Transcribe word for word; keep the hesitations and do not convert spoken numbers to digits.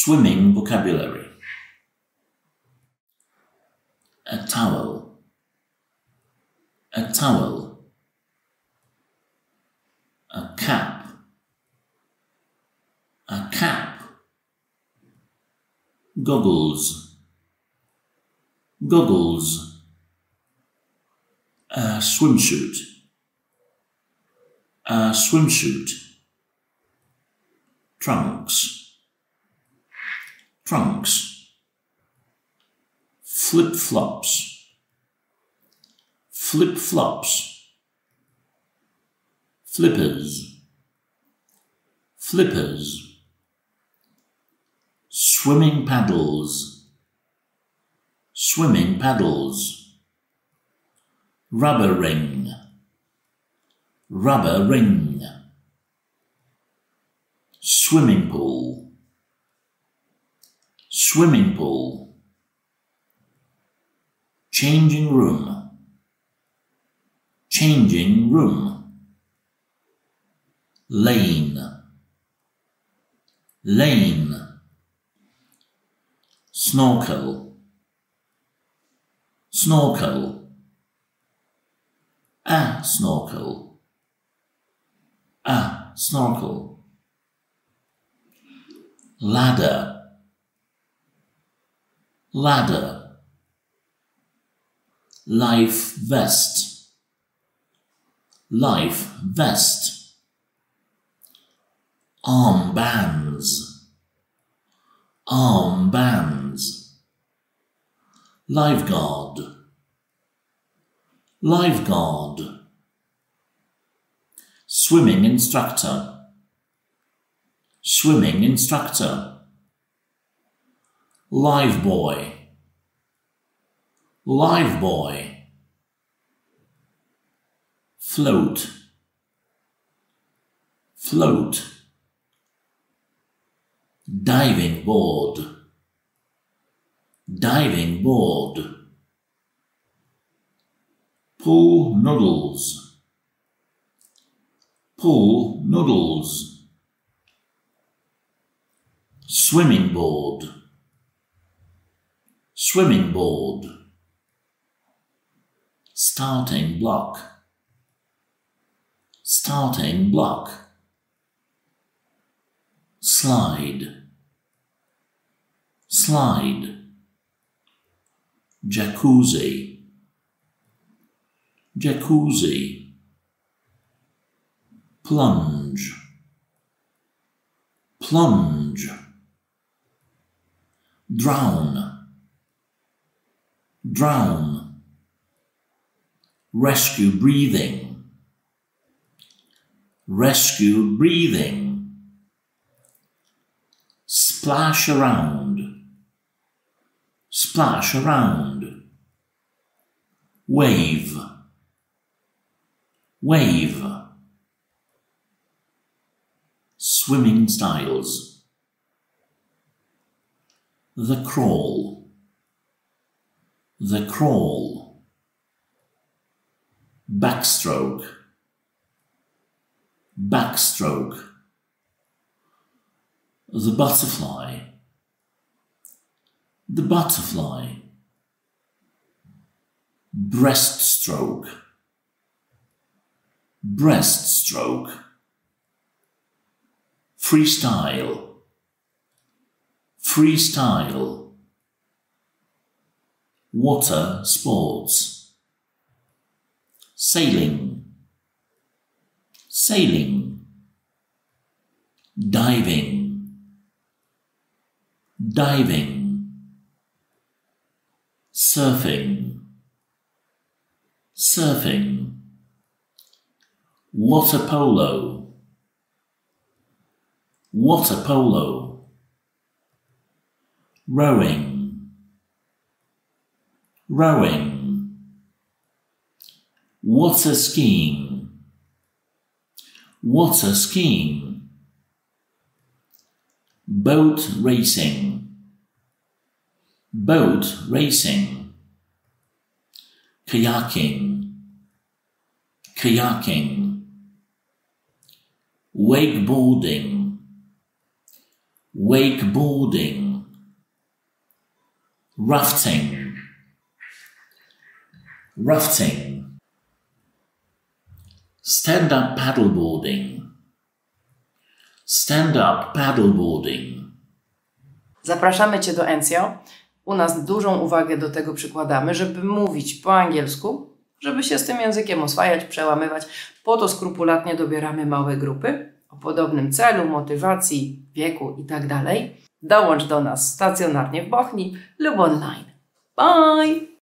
Swimming vocabulary. A towel. A towel. A cap. A cap. Goggles. Goggles. A swimsuit. A swimsuit. Trunks. Trunks. Flip-flops. Flip-flops. Flippers. Flippers. Swimming paddles. Swimming paddles. Rubber ring. Rubber ring. Swimming pool. Swimming pool. Changing room. Changing room. Lane. Lane. Snorkel. Snorkel. A snorkel. A snorkel. Ladder. Ladder. Life vest. Life vest. Armbands. Armbands. Lifeguard. Lifeguard. Swimming instructor. Swimming instructor. Live boy. Live boy. Float. Float. Diving board. Diving board. Pool noodles. Pool noodles. Swimming board. Swimming board. Starting block. Starting block. Slide. Slide. Jacuzzi. Jacuzzi. Plunge. Plunge. Drown. Drown. Rescue breathing. Rescue breathing. Splash around. Splash around. Wave. Wave. Swimming styles. The crawl. The crawl. Backstroke. Backstroke. The butterfly. The butterfly. Breaststroke. Breaststroke. Freestyle. Freestyle. Water sports. Sailing. Sailing. Diving. Diving. Surfing. Surfing. Water polo. Water polo. Rowing. Rowing. Water skiing. Water skiing. Boat racing. Boat racing. Kayaking. Kayaking. Wakeboarding. wakeboarding, rafting, rafting, stand-up paddleboarding, stand-up paddleboarding. Zapraszamy Cię do ENCJO. U nas dużą uwagę do tego przykładamy, żeby mówić po angielsku, żeby się z tym językiem oswajać, przełamywać. Po to skrupulatnie dobieramy małe grupy o podobnym celu, motywacji, wieku itd. Dołącz do nas stacjonarnie w Bochni lub online. Bye!